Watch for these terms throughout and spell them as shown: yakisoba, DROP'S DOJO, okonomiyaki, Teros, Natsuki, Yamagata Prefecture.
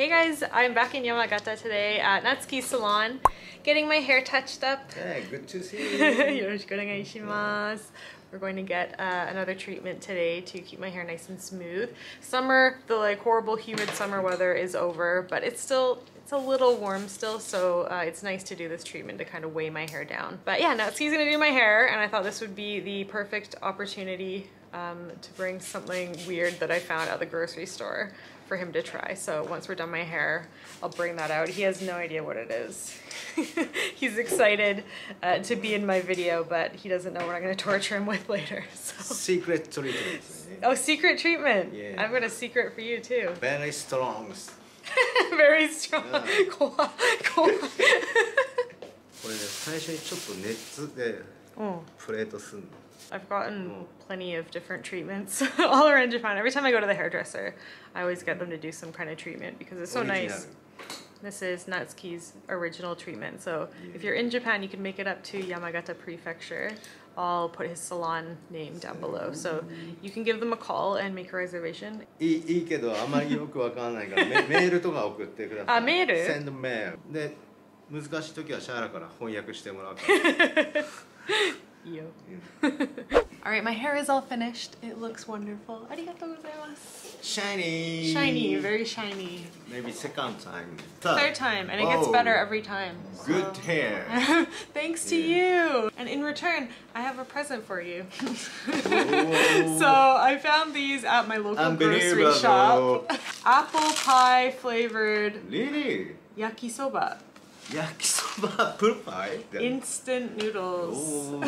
Hey guys, I'm back in Yamagata today at Natsuki's salon, getting my hair touched up. Hey, good to see you. Yoroshiku onegai shimasu. We're going to get another treatment today to keep my hair nice and smooth. Summer, the horrible humid summer weather is over, but it's a little warm still, so it's nice to do this treatment to kind of weigh my hair down. But yeah, Natsuki's gonna do my hair, and I thought this would be the perfect opportunity to bring something weird that I found at the grocery store for him to try. So once we're done my hair, I'll bring that out. He has no idea what it is. He's excited to be in my video, but he doesn't know what I'm going to torture him with later. So. Secret treatment. Oh, secret treatment. Yeah. I've got a secret for you too. Very strong. Very strong. I've gotten plenty of different treatments all around Japan. Every time I go to the hairdresser, I always get them to do some kind of treatment because it's so nice. This is Natsuki's original treatment. So if you're in Japan, you can make it up to Yamagata Prefecture. I'll put his salon name down below. So you can give them a call and make a reservation. Send mail. 難しい時はシャーラから翻訳してもらうから Yo. Alright, my hair is all finished. It looks wonderful. Arigatou gozaimasu. Shiny! Shiny, very shiny. Maybe second time. Third time, and it gets better every time. So. Good hair. Thanks to you! And in return, I have a present for you. So I found these at my local grocery shop. Apple pie flavored yakisoba. Yakisoba apple pie? Instant noodles.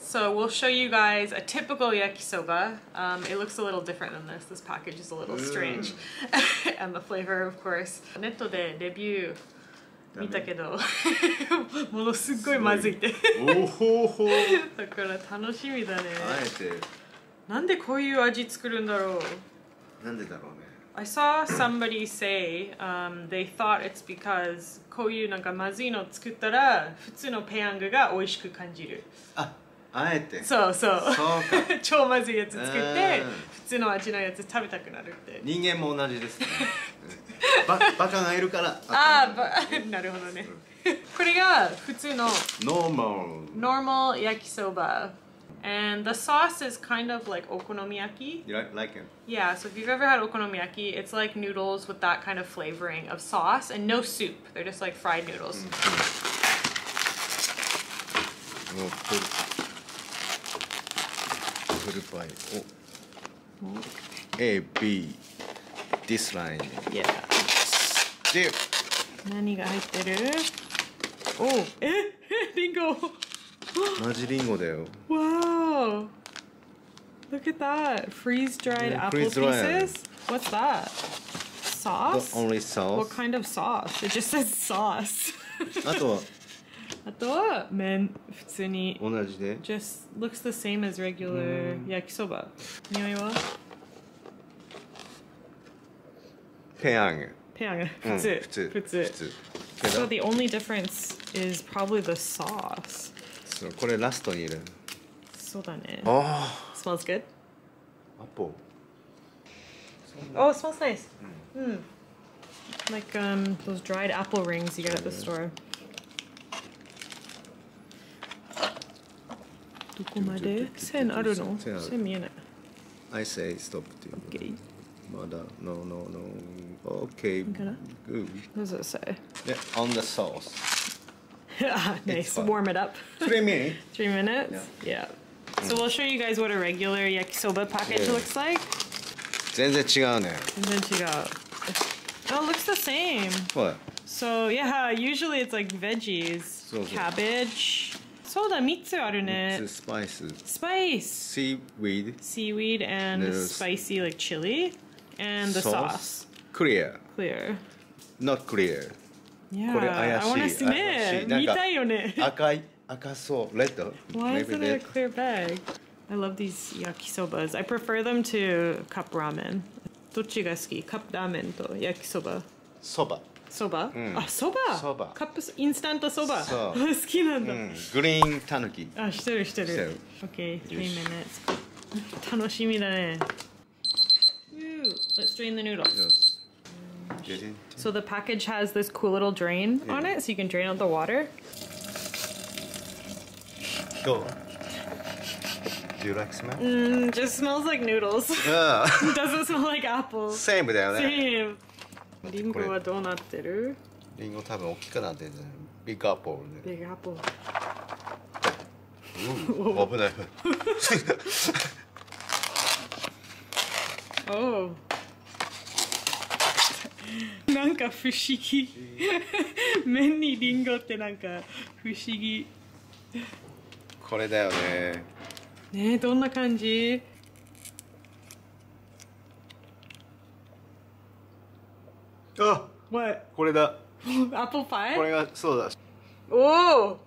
So we'll show you guys a typical yakisoba. It looks a little different than this. This package is a little strange. And the flavor, of course. Netto de review. 見たけど、ものすごいまずいて。おほほ。だから楽しみだね。あえて。なんでこういう味作るんだろう。なんでだろうね。 I saw somebody say they thought it's because こういうなんかまずいの作ったら普通のペヤングが美味しく感じる。あ、あえて。そうそう。超まずいやつ作って普通の味のやつ食べたくなるって。人間も同じですね。バカがいるから。ああ、なるほどね。これが普通の normal yakisoba. And the sauce is kind of like okonomiyaki. You like it? Yeah, so if you've ever had okonomiyaki, it's like noodles with that kind of flavoring of sauce and no soup. They're just like fried noodles. A, B. This line. Yeah. Dip. Oh, Ringo. Wow! Look at that! Freeze-dried apple pieces? What's that? Sauce? The only sauce? What kind of sauce? It just says sauce. あとは? あとは麺普通に同じで? Just looks the same as regular yakisoba. 匂いは? ペヤング。ペヤング。普通。普通。So the only difference is probably the sauce. これラストにいる。そうだね。ああ。Smells good. Apple. Oh, it smells nice. Mm. Like those dried apple rings you get at the store. どこまで線あるの？線見えない。I say stop. Okay. まだ no. Okay. Good. What does it say? On the sauce. Nice, warm it up. 3 minutes. 3 minutes? Yeah. So we'll show you guys what a regular yakisoba package looks like. 全然違うね。全然違う。Oh, it looks the same. What? So yeah, usually it's like veggies, cabbage. そうだ、3つあるね。Spices. Spice. Seaweed. Seaweed and spicy like chili. And the sauce. Clear. Clear. Not clear. Yeah, I want to see it. Why is it a clear bag? I love these yakisobas. I prefer them to cup ramen. Which one is better? Cup ramen and yakisoba. Soba. Soba? Ah, soba! Soba. Cup instant soba. I like it. Green tanuki. Ah, I know. Okay, 3 minutes. Tanoshimi da ne. Woo! Let's drain the noodles. So the package has this cool little drain on it, so you can drain out the water. Go. Do you like smell? Just smells like noodles. It doesn't smell like apples. Same with that. Same. Ringo wa dou natteru? Ringo taben okiku natte desu. Big apple. Big apple. Ooh,危ない. Oh. なんか不思議。麺にリンゴってなんか不思議。これだよね。ね、どんな感じ？あ、これだ。Apple pie? これがそうだ。おお。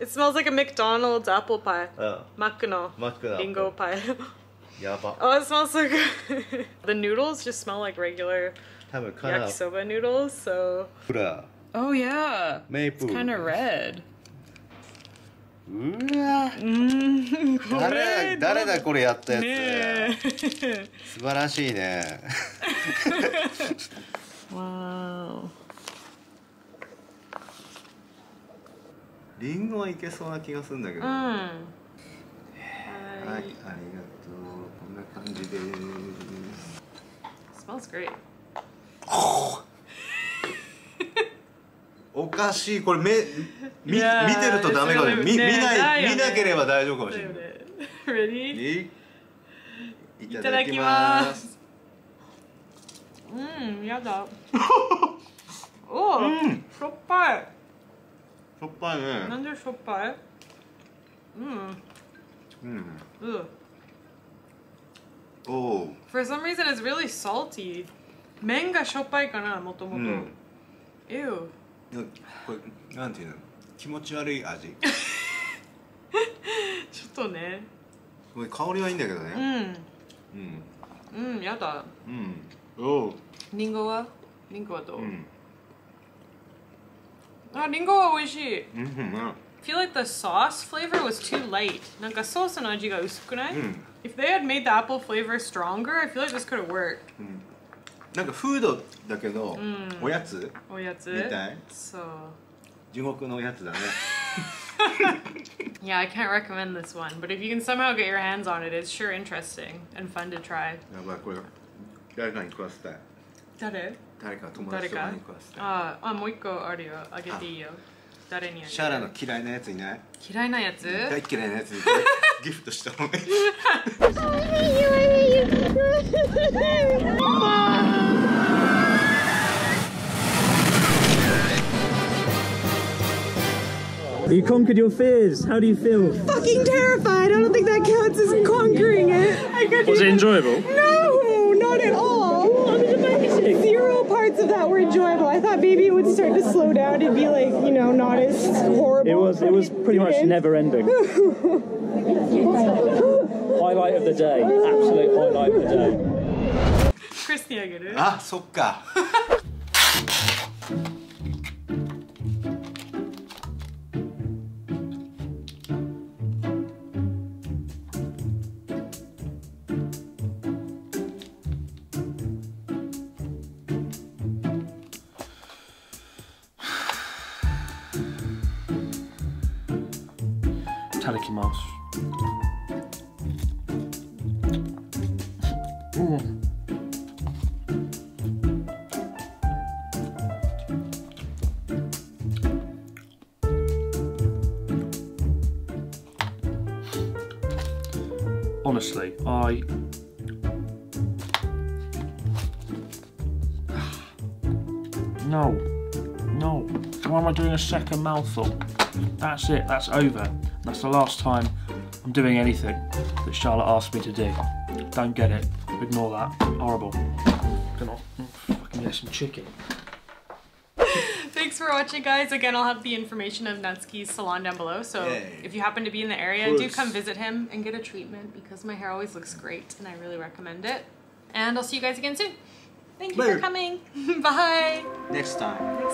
It smells like a McDonald's apple pie. Mac no Bingo pie. Yaba. Oh, it smells so good. The noodles just smell like regular yakisoba noodles, so... Oh yeah. Maple. It's kind of red. Wow. リンゴはいけそうな気がするんだけど。うん。はい、ありがとう。こんな感じです。Smells great。おかしい。これ目見てるとダメかも。見なければ大丈夫かもしれない。Ready? いただきます。うん、やだ。お、しょっぱい。 しょっぱいね。なんでしょっぱい？Oh. For some reason, it's really salty. 麺がしょっぱいかな、もともと。Ew. これなんていうの？気持ち悪い味。ちょっとね。これ香りはいいんだけどね。やだ。リンゴは？リンゴはどう？ Ah, ringo wa oishii. I feel like the sauce flavor was too light. Nanka sauce no aji ga usukunai? If they had made the apple flavor stronger, I feel like this could have worked. Nanka food da kedo, oyatsu? Oyatsu? Mitai? So. Jugoku no oyatsu da ne. Yeah, I can't recommend this one, but if you can somehow get your hands on it, it's sure interesting and fun to try. Yabai, kore, dareka ni kuwasetai. Dare? 誰か友達とかに食わせて。ああ、もう一個あるよ。あげていいよ。誰にあげる？シャラの嫌いなやついない？嫌いなやつ？大嫌いなやつ。ギフトした方がいい。You conquered your fears. How do you feel? Fucking terrified. I don't think that counts as conquering it. Was it enjoyable? No, not at all. Zero parts of that were enjoyable. I thought maybe it would start to slow down and be like, you know, not as horrible. It was pretty much never ending. Highlight of the day. Absolute highlight of the day. Christy, I get it. Ah, sokka. Honestly, No. Why am I doing a second mouthful? That's it, that's over. That's the last time I'm doing anything that Charlotte asked me to do. Don't get it. Ignore that. Horrible. Gonna fucking get some chicken. Thanks for watching, guys. Again, I'll have the information of Natsuki's salon down below, so if you happen to be in the area, do come visit him and get a treatment because my hair always looks great and I really recommend it. And I'll see you guys again soon. Thank you for coming. Bye. Next time.